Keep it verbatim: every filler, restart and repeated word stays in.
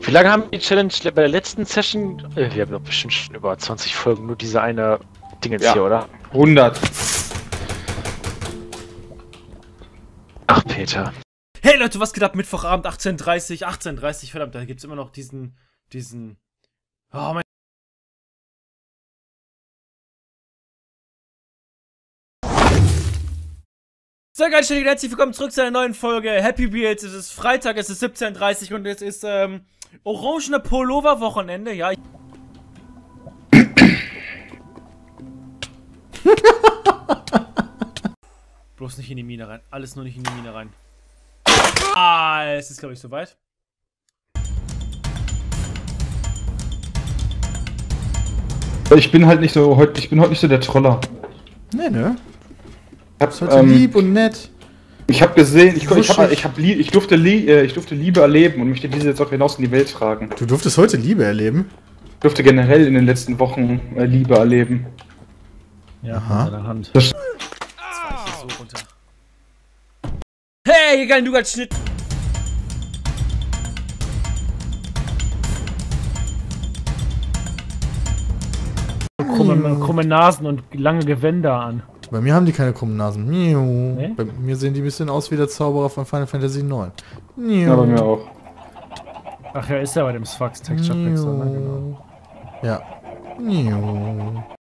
Wie lange haben wir die Challenge bei der letzten Session? Wir haben doch bestimmt schon über zwanzig Folgen, nur diese eine Ding jetzt ja. Hier, oder? hundert. Ach, Peter. Hey Leute, was geht ab? Mittwochabend, achtzehn Uhr dreißig, achtzehn Uhr dreißig, verdammt, da gibt's immer noch diesen, diesen... Oh mein... So, ganz schön, herzlich willkommen zurück zu einer neuen Folge Happy Wheels. Es ist Freitag, es ist siebzehn Uhr dreißig und es ist ähm, orangene Pullover-Wochenende, ja. Bloß nicht in die Mine rein, alles nur nicht in die Mine rein. Ah, es ist glaube ich soweit. Ich bin halt nicht so, ich bin heute nicht so der Troller. Nee, ne? Ich hab, ähm, lieb und nett. Ich habe gesehen, ich, ich, hab, ich, hab, ich, durfte, ich durfte Liebe erleben und möchte diese jetzt auch hinaus in die Welt tragen. Du durftest heute Liebe erleben? Ich durfte generell in den letzten Wochen äh, Liebe erleben. Ja, aha. Mit deiner Hand. Das das so runter. Hey, egal, du ganz Schnitt. Krumme, krumme Nasen und lange Gewänder an. Bei mir haben die keine krummen Nasen. Nee? Bei mir sehen die ein bisschen aus wie der Zauberer von Final Fantasy neun. Ja, bei mir auch. Ach ja, ist ja bei dem Fox-Texture-Pack. Ja. Genau. Ja.